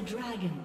the dragon.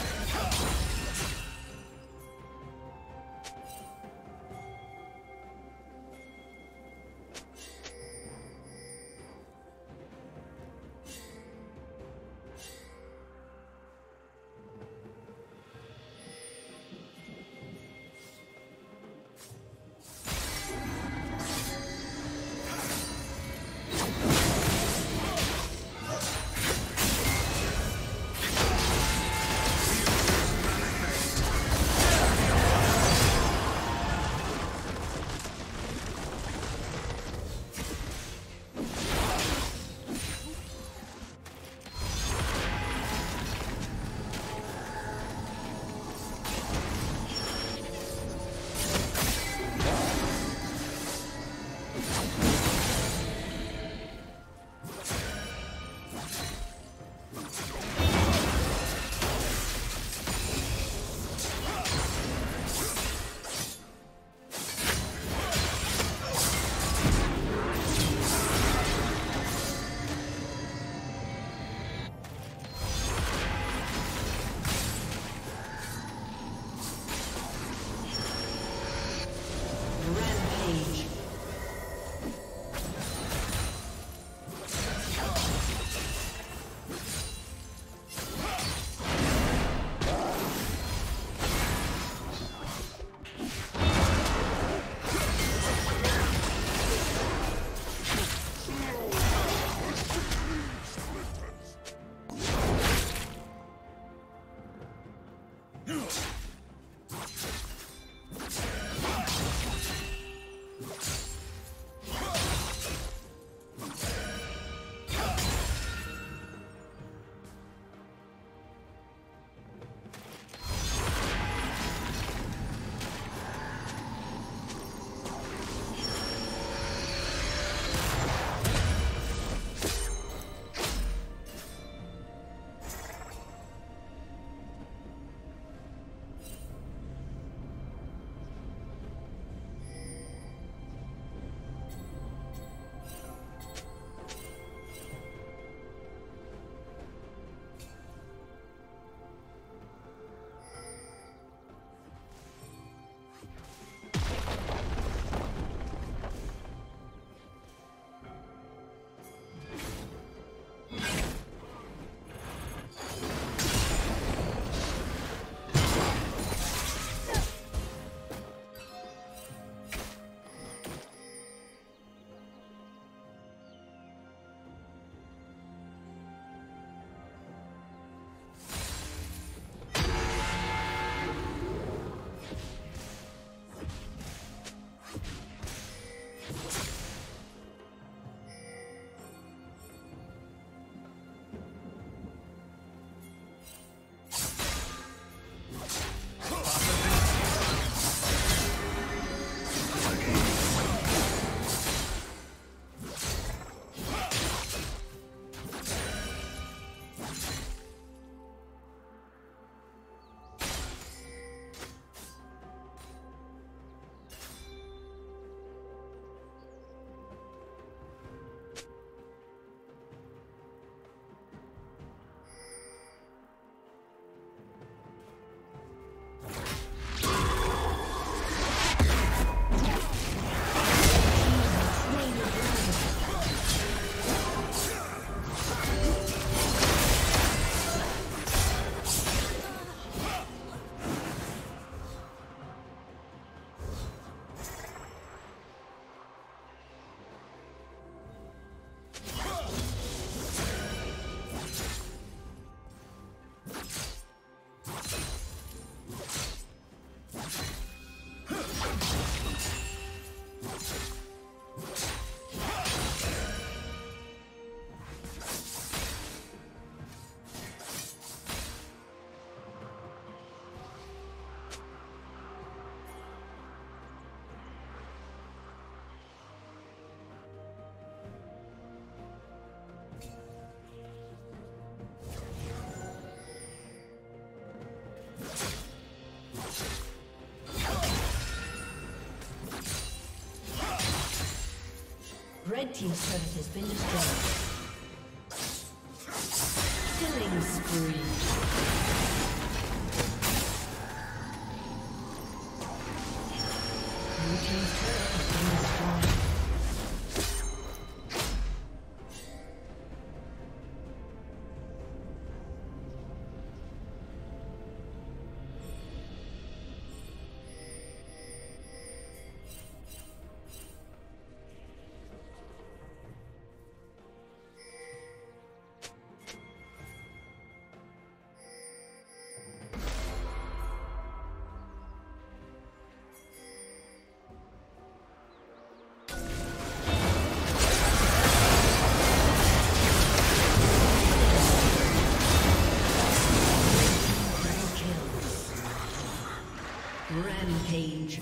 Red Team's turret has been destroyed. Killing spree. Rampage.